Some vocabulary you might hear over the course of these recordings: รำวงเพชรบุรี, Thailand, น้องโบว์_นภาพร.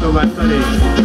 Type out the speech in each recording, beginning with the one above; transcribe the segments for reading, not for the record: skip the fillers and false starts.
to Barcelona.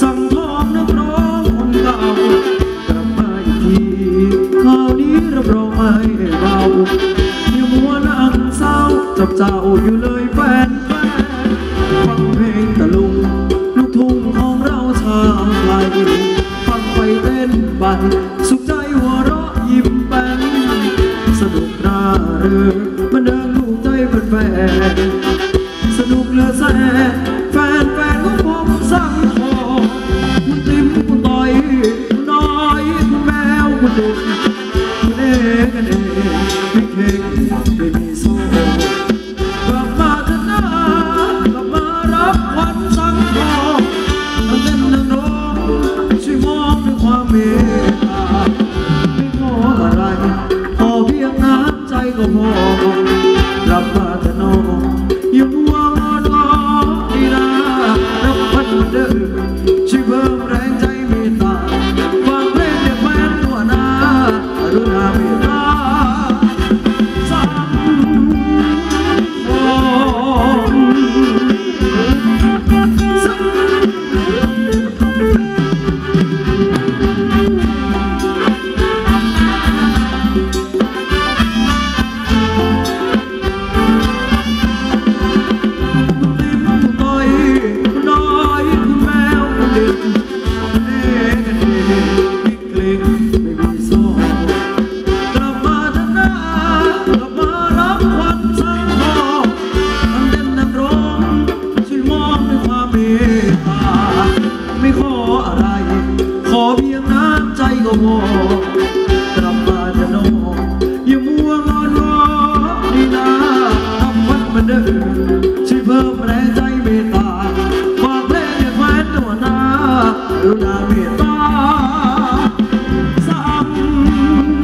Sang thong nước non hồn tàu, cầm bay จับเจ้าอยู่เลยแฟนฟังเพลงตะลุงลูกทุ่งของเราชาวไทยฟังไปเต้นบันสุขใจหัวเราะยิ้มแป้นสนุกน่าเริงมันเดินลูกใจแฟนสนุกเหลือแสนแฟนแฟนของผมสั่งคอคุณติมคุณต่อยคุณน้อยคุณแมวคุณดุคุณเอกกันเองไม่เก่งไม่มีโซ่กลับมาเถอะนะกลับมารับขวัญสั่งคอมาเต้นดังร้องช่วยมองด้วยความเมตตาไม่ขออะไรขอเพียงน้ำใจก็พอกลับมาเถอะน้องอยู่ว่างรอที่นารับพันเดินช่วยเพิ่มแรงใจเมตตาฟังเพลงเด็กแฟนตัวนาดูนาเมตตาสั่งใน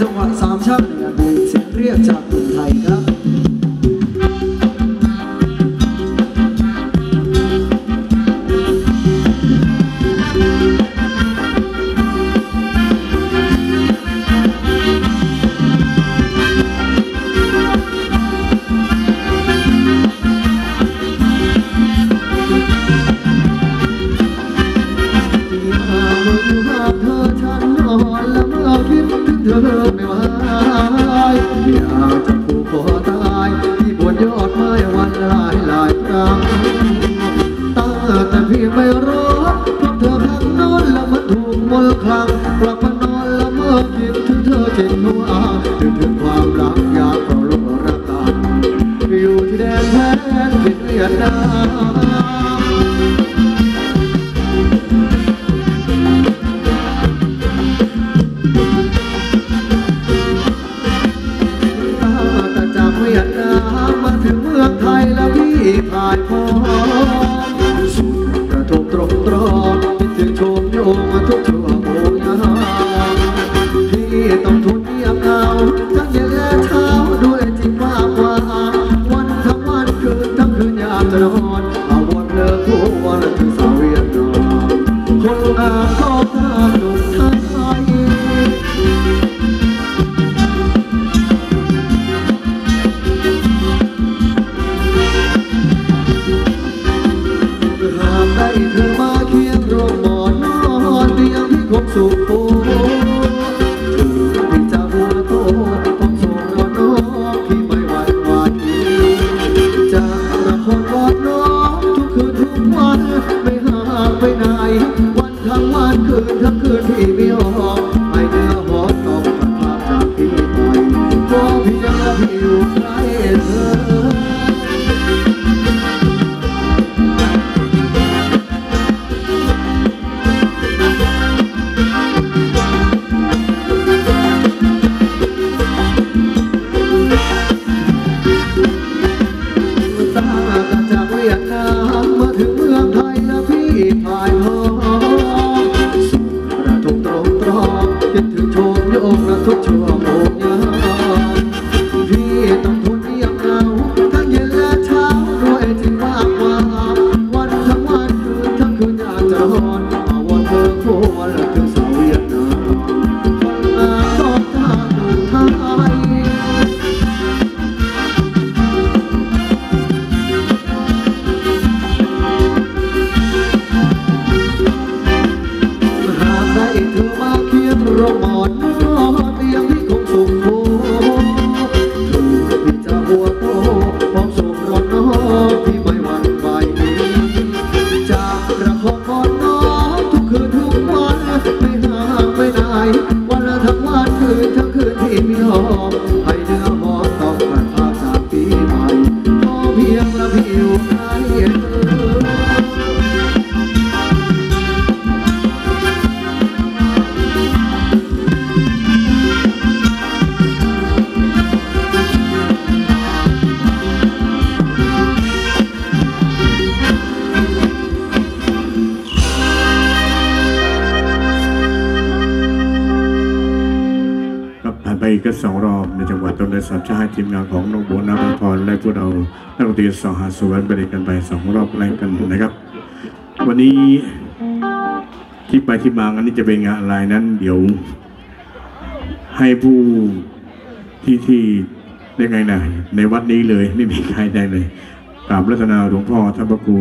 จังหวะสามช่างในการเป็นเสียงเรียกจากคนไทยครับ ไปอีกก็สองรอบในจังหวัดต้นไทรสามชาติทีมงานของน้องโบนัสพรและพวกเรานักดนตรีสหสวรรค์ไปด้วยกันไปสองรอบแรกกันนะครับวันนี้ที่ไปที่มาอันนี้จะเป็นงานอะไรนั้นเดี๋ยวให้ผู้ที่ได้ไงนะในวัดนี้เลยไม่มีใครได้เลยกราบรัตนาหลวงพ่อท่านพระครู